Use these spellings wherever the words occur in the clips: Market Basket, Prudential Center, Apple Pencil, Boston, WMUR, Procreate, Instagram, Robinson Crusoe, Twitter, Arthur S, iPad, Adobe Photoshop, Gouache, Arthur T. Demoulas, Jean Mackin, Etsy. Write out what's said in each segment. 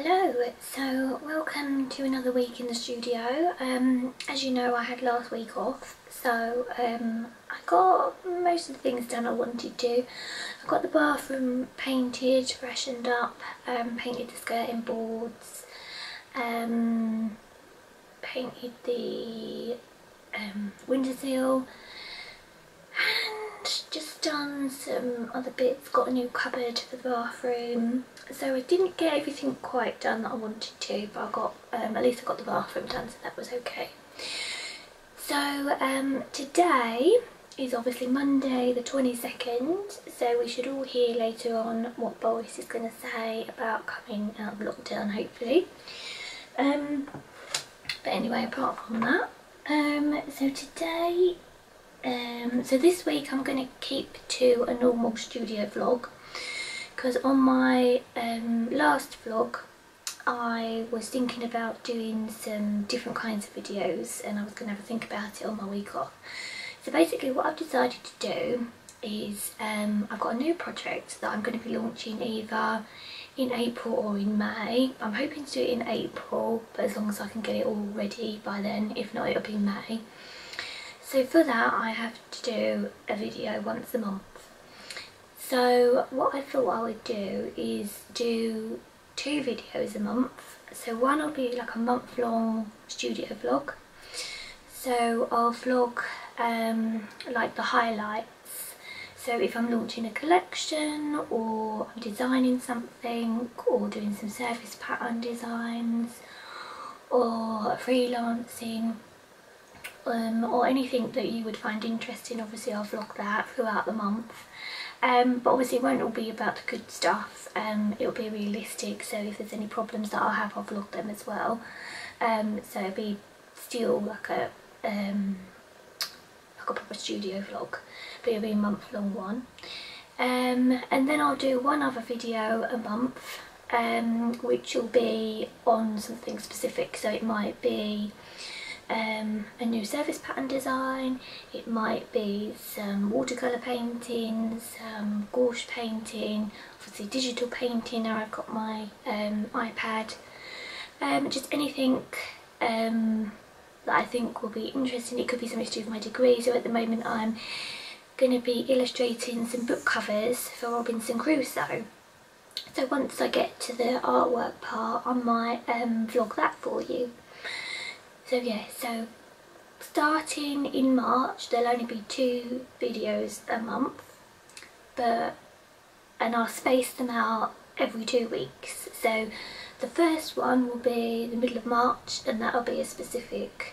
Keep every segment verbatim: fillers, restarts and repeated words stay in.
Hello, so welcome to another week in the studio. Um, as you know, I had last week off, so um, I got most of the things done I wanted to. I got the bathroom painted, freshened up, um, painted the skirting boards, um, painted the um, windowsill, and just done some other bits, got a new cupboard for the bathroom. So I didn't get everything quite done that I wanted to, but I got um, at least I got the bathroom done, so that was okay. So um, today is obviously Monday the twenty-second, so we should all hear later on what Boris is going to say about coming out of lockdown, hopefully. Um, but anyway, apart from that, um, so today, um, so this week I'm going to keep to a normal studio vlog. Because on my um, last vlog I was thinking about doing some different kinds of videos and I was going to have a think about it on my week off. So basically what I've decided to do is um, I've got a new project that I'm going to be launching either in April or in May. I'm hoping to do it in April, but as long as I can get it all ready by then, if not it'll be May. So for that I have to do a video once a month. So what I thought I would do is do two videos a month. So one will be like a month long studio vlog. So I'll vlog um, like the highlights. So if I'm launching a collection or I'm designing something or doing some surface pattern designs or freelancing um, or anything that you would find interesting, obviously I'll vlog that throughout the month. Um, but obviously it won't all be about the good stuff, um, it'll be realistic, so if there's any problems that I'll have, I'll vlog them as well. Um, so it'll be still like a, um, like a proper studio vlog, but it'll be a month long one. Um, and then I'll do one other video a month, um, which will be on something specific, so it might be Um, a new surface pattern design, it might be some watercolour painting, some gouache painting, obviously digital painting now I've got my um, iPad, um, just anything um, that I think will be interesting. It could be something to do with my degree, so at the moment I'm going to be illustrating some book covers for Robinson Crusoe. So once I get to the artwork part I might um, vlog that for you. So yeah, so starting in March there'll only be two videos a month, but and I'll space them out every two weeks. So the first one will be the middle of March and that'll be a specific,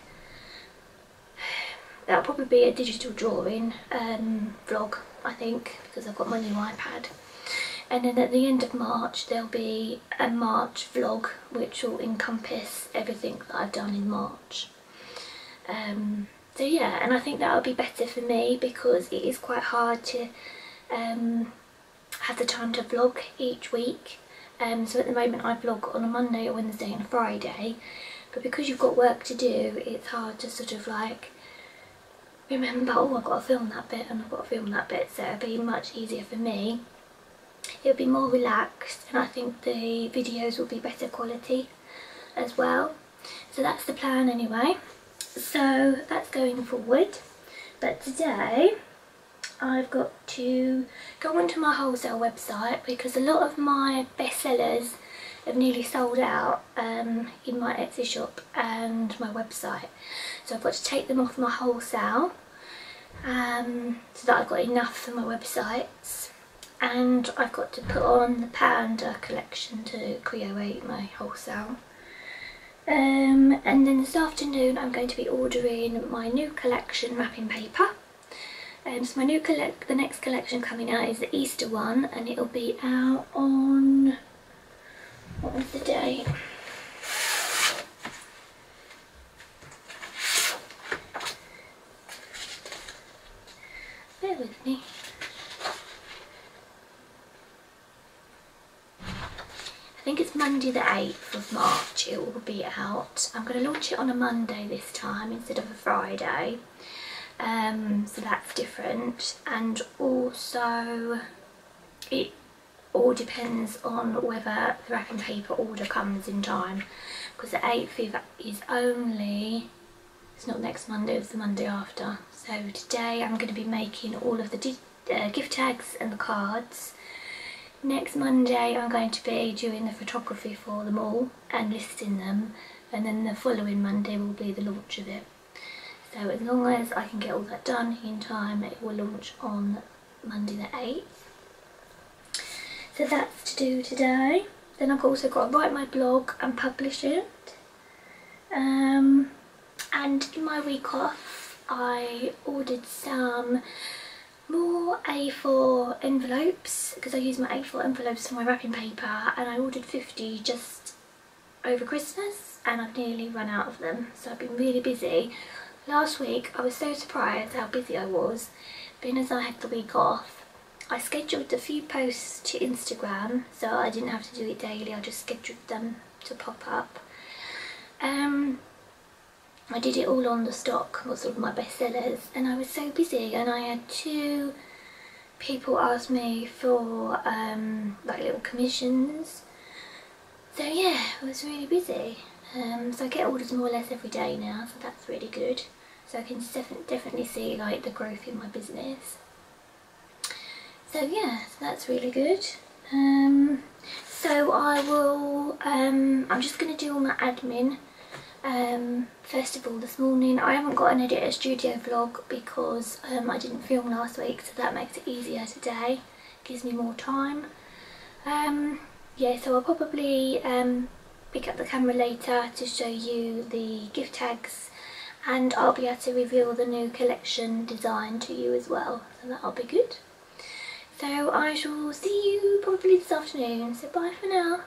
that'll probably be a digital drawing um, vlog I think, because I've got my new iPad. And then at the end of March there'll be a March vlog which will encompass everything that I've done in March. Um, so yeah, and I think that'll be better for me because it is quite hard to um, have the time to vlog each week. Um, so at the moment I vlog on a Monday, a Wednesday and a Friday, but because you've got work to do it's hard to sort of like remember, oh I've got to film that bit and I've got to film that bit, so it'll be much easier for me. It'll be more relaxed and I think the videos will be better quality as well. So that's the plan anyway. So that's going forward. But today I've got to go onto my wholesale website because a lot of my bestsellers have nearly sold out um, in my Etsy shop and my website. So I've got to take them off my wholesale um, so that I've got enough for my websites. And I've got to put on the Panda collection to create my wholesale. Um, and then this afternoon I'm going to be ordering my new collection wrapping paper. Um, so my new collect the next collection coming out is the Easter one and it'll be out on, what was the date? Bear with me. I think it's Monday the eighth of March it will be out. I'm going to launch it on a Monday this time instead of a Friday, um, so that's different. And also it all depends on whether the wrapping paper order comes in time, because the eighth is only, it's not next Monday, it's the Monday after. So today I'm going to be making all of the uh, gift tags and the cards. Next Monday I'm going to be doing the photography for them all and listing them, and then the following Monday will be the launch of it. So as long as I can get all that done in time, it will launch on Monday the eighth. So that's to do today. Then I've also got to write my blog and publish it. Um, and in my week off, I ordered some more A four envelopes, because I use my A four envelopes for my wrapping paper, and I ordered fifty just over Christmas, and I've nearly run out of them, so I've been really busy. Last week I was so surprised how busy I was. Being as I had the week off, I scheduled a few posts to Instagram, so I didn't have to do it daily, I just scheduled them to pop up. Um, I did it all on the stock, what's all my bestsellers, and I was so busy, and I had two people ask me for um, like little commissions. So yeah, I was really busy. Um, so I get orders more or less every day now, so that's really good. So I can definitely see like the growth in my business. So yeah, so that's really good. Um, so I will, um, I'm just going to do all my admin. Um, first of all, this morning I haven't got an edit a studio vlog because um, I didn't film last week, so that makes it easier today. Gives me more time. Um, yeah, so I'll probably um, pick up the camera later to show you the gift tags, and I'll be able to reveal the new collection design to you as well, so that'll be good. So I shall see you probably this afternoon, so bye for now.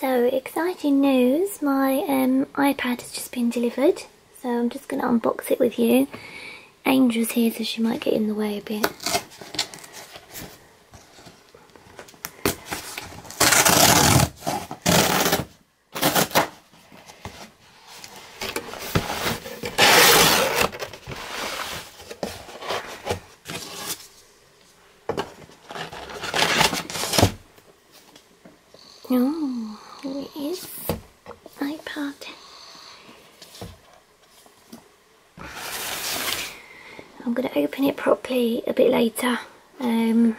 So exciting news, my um, iPad has just been delivered, so I'm just going to unbox it with you. Angel's here, so she might get in the way a bit. Oh, here it is. iPad. I'm going to open it properly a bit later. Um,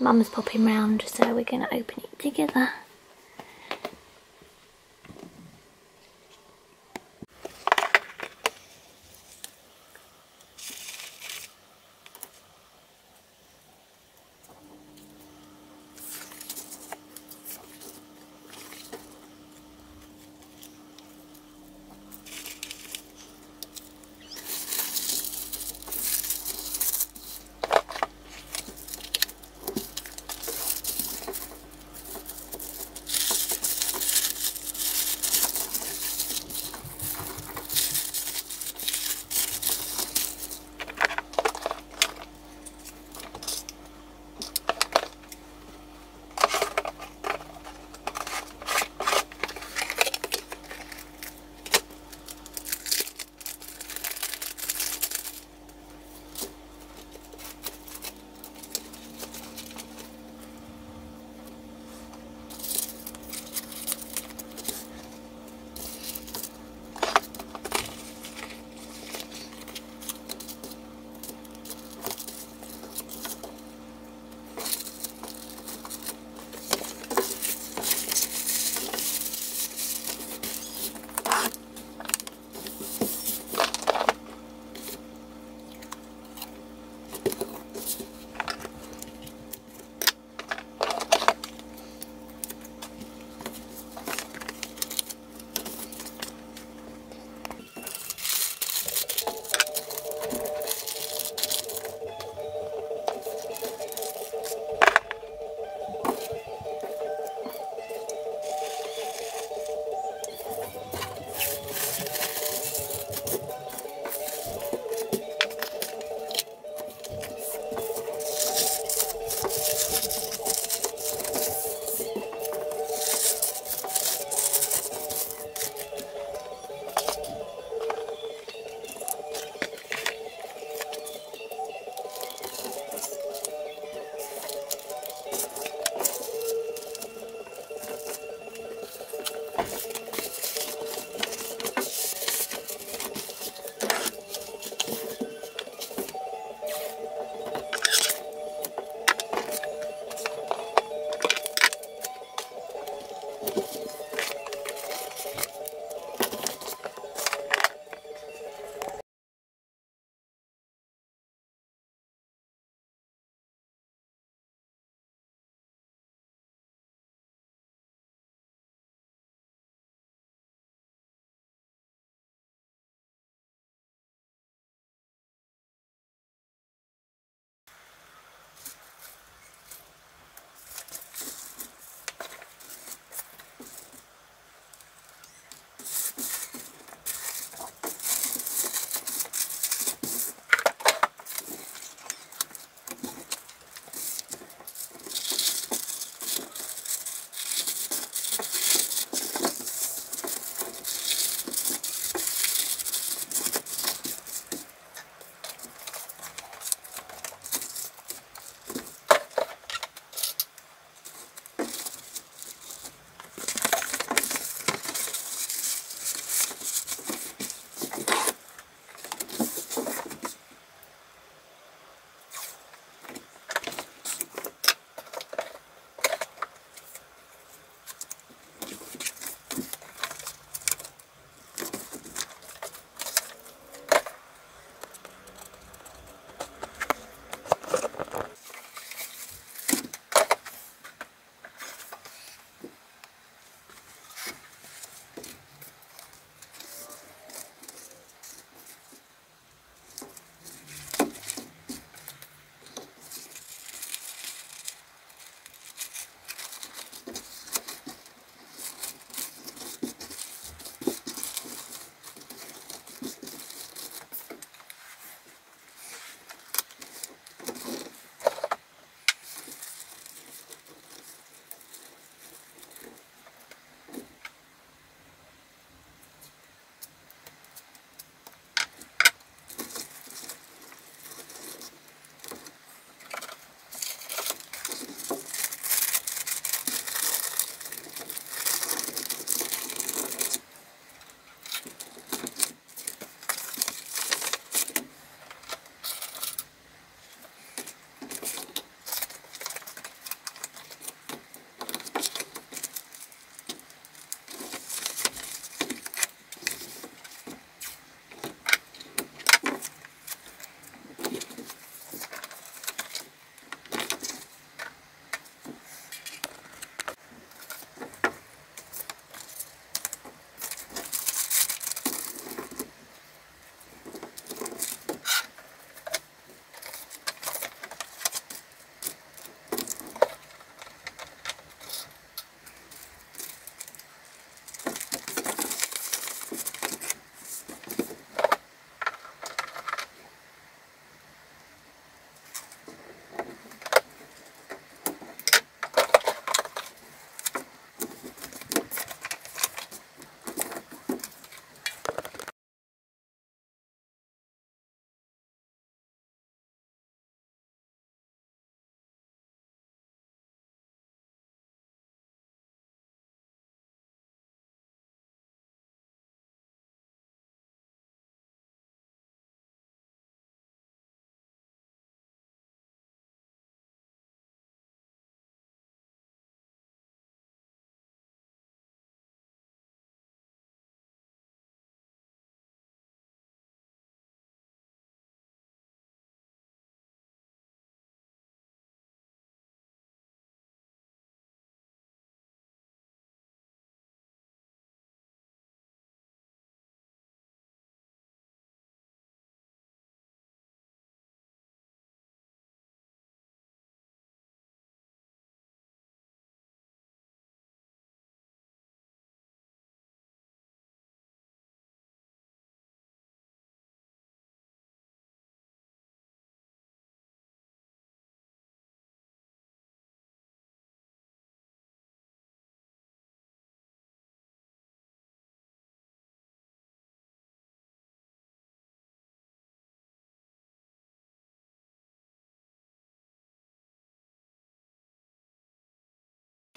Mum's popping round, so we're going to open it together.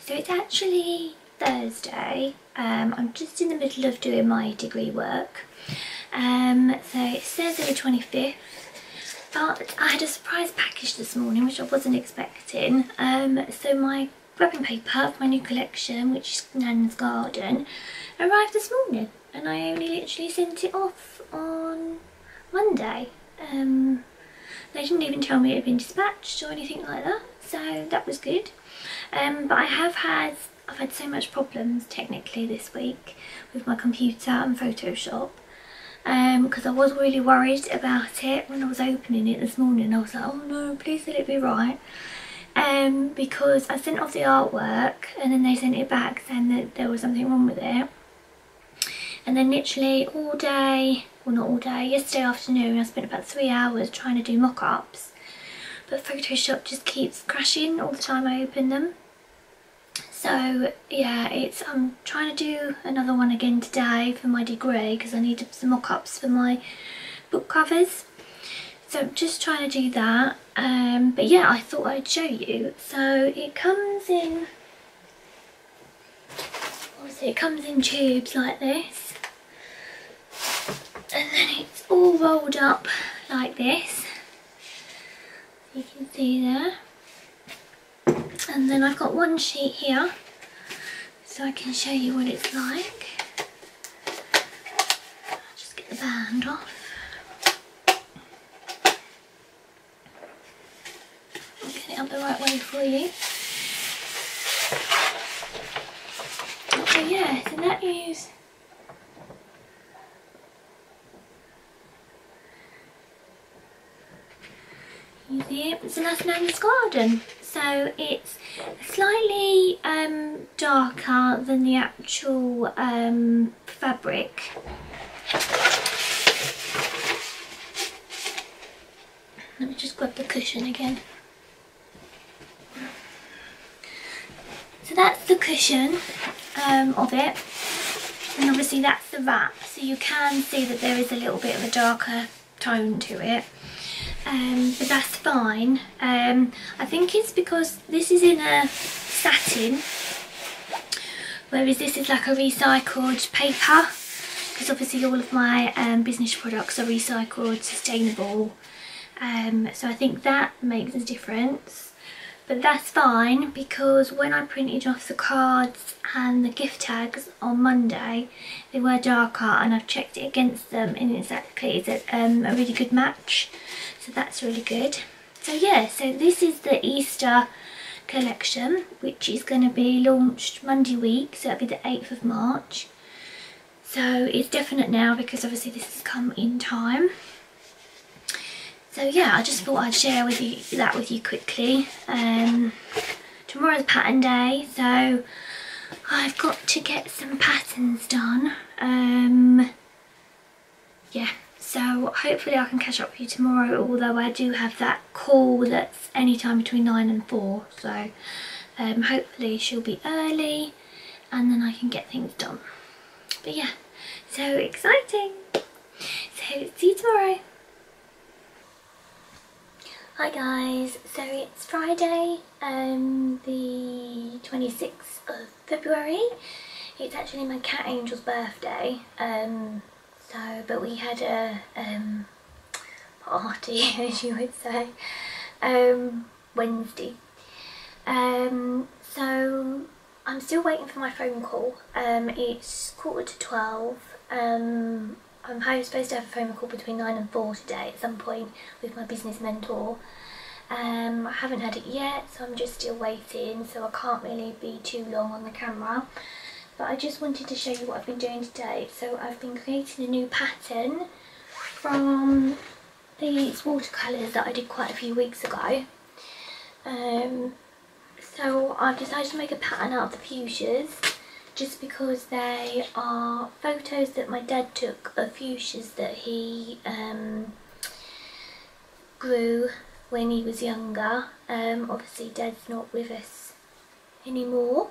So it's actually Thursday. Um, I'm just in the middle of doing my degree work. Um, so it's Thursday the twenty-fifth. But I had a surprise package this morning, which I wasn't expecting. Um, so my wrapping paper for my new collection, which is Nan's Garden, arrived this morning, and I only literally sent it off on Monday. Um, they didn't even tell me it had been dispatched or anything like that, so that was good. Um, but I have had, I've had so much problems technically this week with my computer and Photoshop. Because um, I was really worried about it when I was opening it this morning. I was like, oh no, please let it be right. Um, because I sent off the artwork and then they sent it back saying that there was something wrong with it. And then literally all day, well not all day, yesterday afternoon I spent about three hours trying to do mock-ups. But Photoshop just keeps crashing all the time I open them. So yeah, it's I'm trying to do another one again today for my degree because I need some mock-ups for my book covers. So I'm just trying to do that. Um, but yeah, I thought I'd show you. So it comes in, obviously it comes in tubes like this. And then it's all rolled up like this. You can see there. And then I've got one sheet here, so I can show you what it's like. I'll just get the band off. I'll get it up the right way for you. So yeah, so that is you see it, it's a Nan's Garden. So it's slightly um, darker than the actual um, fabric. Let me just grab the cushion again. So that's the cushion um, of it. And obviously that's the wrap. So you can see that there is a little bit of a darker tone to it. Um, but that's fine. Um, I think it's because this is in a satin, whereas this is like a recycled paper, because obviously all of my um, business products are recycled, sustainable, um, so I think that makes a difference. But that's fine, because when I printed off the cards and the gift tags on Monday, they were darker, and I've checked it against them, and it's actually it's a, um, a really good match. So that's really good. So yeah, so this is the Easter collection, which is going to be launched Monday week, so that'll be the eighth of March. So it's definite now, because obviously this has come in time. So yeah, I just thought I'd share with you that with you quickly. Um, tomorrow's pattern day, so I've got to get some patterns done. Um, yeah, so hopefully I can catch up with you tomorrow, although I do have that call that's any time between nine and four. So um, hopefully she'll be early and then I can get things done. But yeah, so exciting. So see you tomorrow. Hi guys, so it's Friday um, the twenty-sixth of February. It's actually my cat Angel's birthday, um, so but we had a um, party, as you would say, um, Wednesday. Um, so I'm still waiting for my phone call. Um, it's quarter to twelve. Um, I'm supposed to have a phone call between nine and four today at some point with my business mentor. Um, I haven't had it yet, so I'm just still waiting, so I can't really be too long on the camera. But I just wanted to show you what I've been doing today. So I've been creating a new pattern from these watercolours that I did quite a few weeks ago. Um, so I've decided to make a pattern out of the fuchsias, just because they are photos that my dad took of fuchsias that he um, grew when he was younger. Um, obviously Dad's not with us anymore,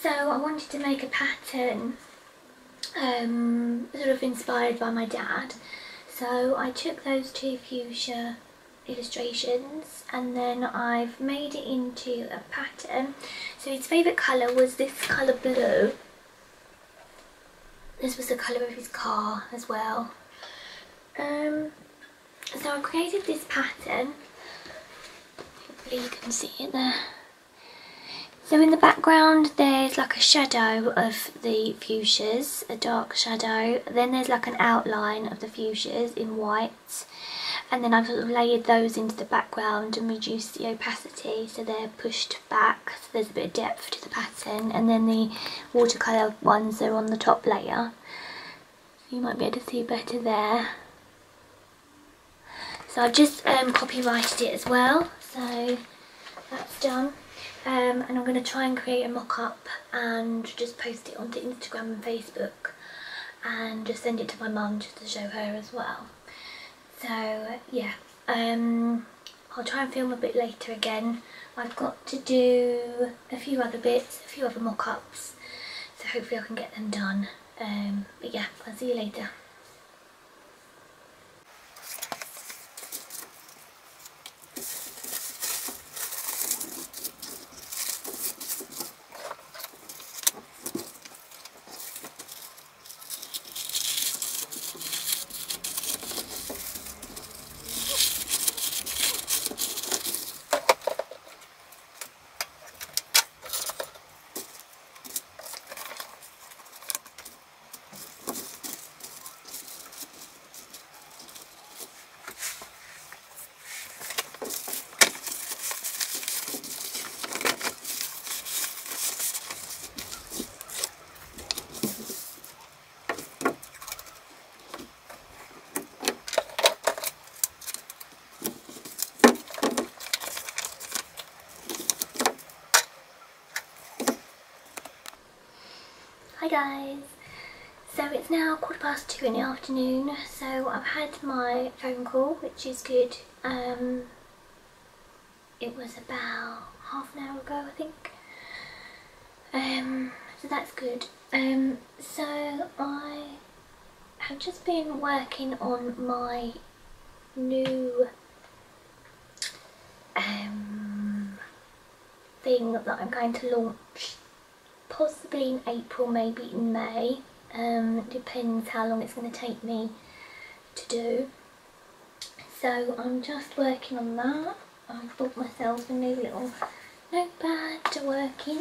so I wanted to make a pattern um, sort of inspired by my dad. So I took those two fuchsia illustrations, and then I've made it into a pattern. So his favourite colour was this colour blue. This was the colour of his car as well. Um, so I've created this pattern. Hopefully you can see it there. So in the background there's like a shadow of the fuchsias, a dark shadow. Then there's like an outline of the fuchsias in white. And then I've sort of layered those into the background and reduced the opacity so they're pushed back. So there's a bit of depth to the pattern. And then the watercolour ones are on the top layer. So you might be able to see better there. So I've just um, copyrighted it as well. So that's done. Um, and I'm going to try and create a mock-up and just post it onto Instagram and Facebook and just send it to my mum just to show her as well. So yeah, um, I'll try and film a bit later again. I've got to do a few other bits, a few other mock-ups, so hopefully I can get them done. Um, but yeah, I'll see you later. Hi guys, so it's now quarter past two in the afternoon, so I've had my phone call, which is good. Um, it was about half an hour ago, I think, um, so that's good. Um, so I have just been working on my new um, thing that I'm going to launch. Possibly in April, maybe in May. Um, it depends how long it's going to take me to do. So I'm just working on that. I've bought myself a new little notepad to work in.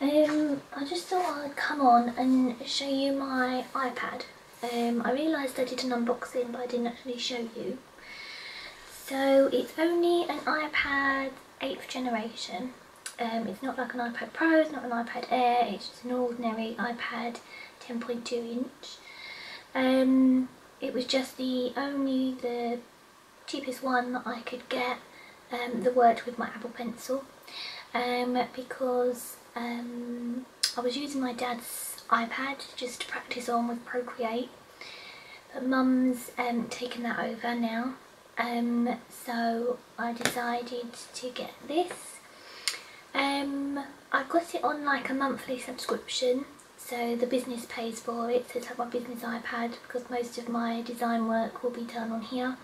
Um, I just thought I'd come on and show you my iPad. Um, I realised I did an unboxing, but I didn't actually show you. So it's only an iPad eighth generation. Um, it's not like an iPad Pro, it's not an iPad Air, it's just an ordinary iPad ten point two inch. Um, it was just the only, the cheapest one that I could get um, that worked with my Apple Pencil. Um, because um, I was using my dad's iPad just to practice on with Procreate. But Mum's um, taken that over now. Um, so I decided to get this. Um, I've got it on like a monthly subscription, so the business pays for it, so it's like my business iPad, because most of my design work will be done on here.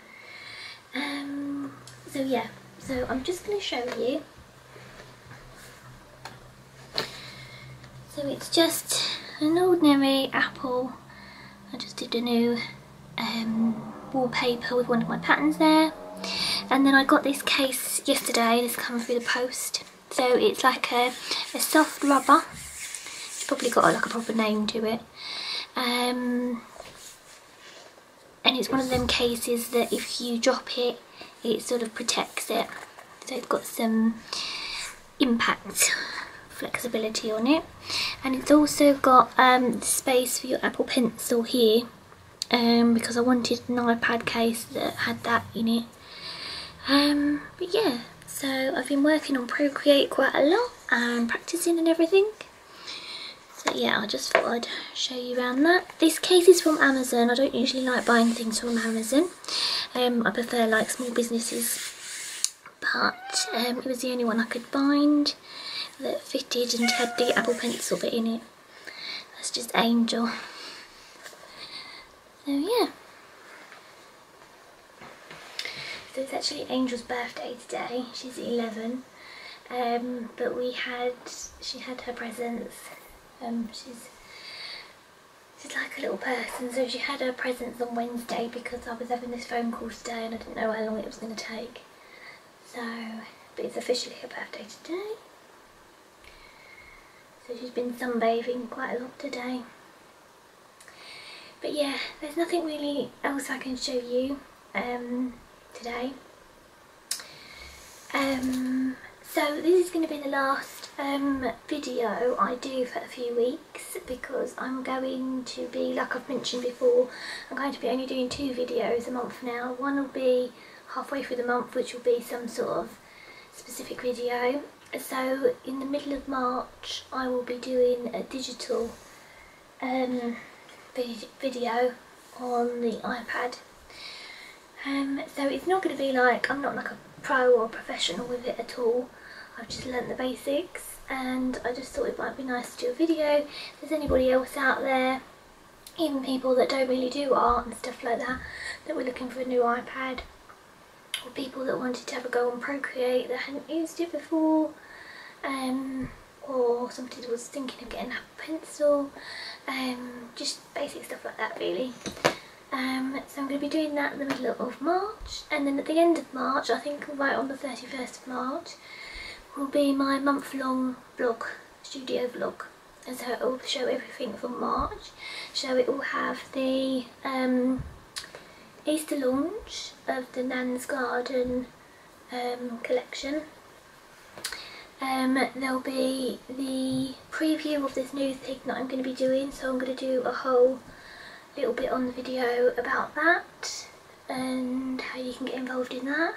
Um, so yeah, so I'm just going to show you. So it's just an ordinary Apple. I just did a new um, wallpaper with one of my patterns there. And then I got this case yesterday, this came through the post. So it's like a, a soft rubber. It's probably got like a proper name to it. Um, and it's one of them cases that if you drop it, it sort of protects it. So it's got some impact flexibility on it. And it's also got um, space for your Apple Pencil here. Um, because I wanted an iPad case that had that in it. Um, but yeah. So I've been working on Procreate quite a lot and practicing and everything. So yeah, I just thought I'd show you around that. This case is from Amazon. I don't usually like buying things from Amazon. Um, I prefer like small businesses. But um, it was the only one I could find that fitted and had the Apple Pencil bit in it. That's just Angel. So yeah. So it's actually Angel's birthday today. She's eleven, um, but we had she had her presents. Um, she's she's like a little person, so she had her presents on Wednesday because I was having this phone call today and I didn't know how long it was going to take. So, but it's officially her birthday today. So she's been sunbathing quite a lot today. But yeah, there's nothing really else I can show you um, today. Um, so this is going to be the last um, video I do for a few weeks, because I'm going to be, like I've mentioned before, I'm going to be only doing two videos a month now. One will be halfway through the month, which will be some sort of specific video. So in the middle of March I will be doing a digital um, video on the iPad. Um, so it's not going to be like, I'm not like a pro or professional with it at all. I've just learnt the basics and I just thought it might be nice to do a video. If there's anybody else out there, even people that don't really do art and stuff like that, that were looking for a new iPad, or people that wanted to have a go on Procreate that hadn't used it before, um, or somebody that was thinking of getting an Apple Pencil, um, just basic stuff like that really. Um, so I'm going to be doing that in the middle of March, and then at the end of March, I think right on the thirty-first of March, will be my month long vlog, studio vlog. And so it will show everything from March, so it will have the um, Easter launch of the Nan's Garden um, collection. Um, there'll be the preview of this new thing that I'm going to be doing, so I'm going to do a whole little bit on the video about that and how you can get involved in that,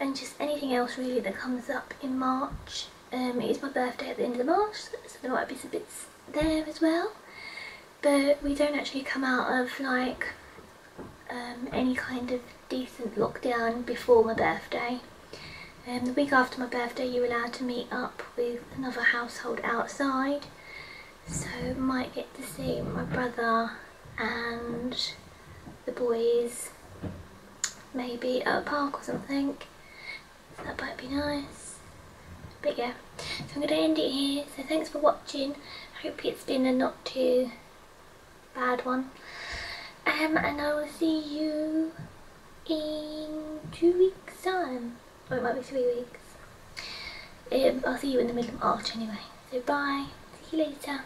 and just anything else really that comes up in March. Um, it is my birthday at the end of March, so there might be some bits there as well, but we don't actually come out of like Um, any kind of decent lockdown before my birthday. Um, the week after my birthday you're allowed to meet up with another household outside, so might get to see my brother and the boys maybe at a park or something, so that might be nice. But yeah, so I'm going to end it here. So thanks for watching, I hope it's been a not too bad one. Um, and I will see you in two weeks' time, or it might be three weeks. Um, I'll see you in the middle of March anyway. So bye, see you later.